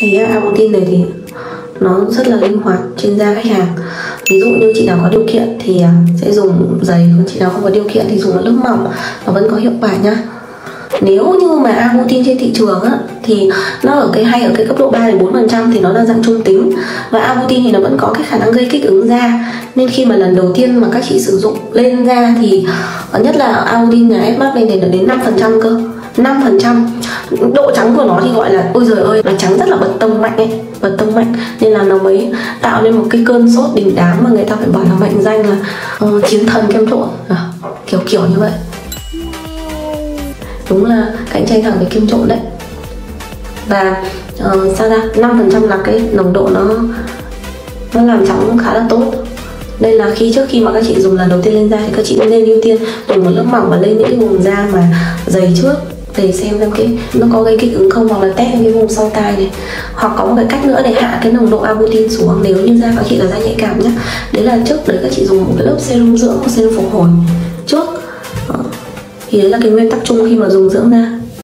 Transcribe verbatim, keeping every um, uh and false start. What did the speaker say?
Cái Arbutin này thì nó rất là linh hoạt trên da khách hàng. Ví dụ như chị nào có điều kiện thì sẽ dùng giày, còn chị nào không có điều kiện thì dùng ở lớp mỏng, nó vẫn có hiệu quả nhá. Nếu như mà Arbutin trên thị trường á, thì nó ở cái hay ở cái cấp độ ba đến bốn phần trăm thì nó là dạng trung tính, và Arbutin thì nó vẫn có cái khả năng gây kích ứng da, nên khi mà lần đầu tiên mà các chị sử dụng lên da thì nhất là Arbutin nhà ép mát lên thì nó đến năm phần trăm cơ, năm phần trăm độ trắng của nó thì gọi là ôi giời ơi, nó trắng rất là bật tông mạnh ấy, bật tông mạnh, nên là nó mới tạo nên một cái cơn sốt đình đám mà người ta phải bảo là mệnh danh là uh, chiến thần kem trộn à, kiểu kiểu như vậy. Đúng là cạnh tranh thẳng với kem trộn đấy. Và uh, sao ra năm phần trăm là cái nồng độ nó nó làm trắng khá là tốt. Đây là khi trước khi mà các chị dùng lần đầu tiên lên da thì các chị cũng nên ưu tiên dùng một lớp mỏng và lên những cái vùng da mà dày trước để xem xem cái nó có gây kích ứng không, hoặc là test cái vùng sau tai này, hoặc có một cái cách nữa để hạ cái nồng độ Arbutin xuống nếu như da các chị là da nhạy cảm nhé. Đấy là trước đấy các chị dùng một cái lớp serum dưỡng hoặc serum phục hồi trước. Thì đấy là cái nguyên tắc chung khi mà dùng dưỡng da.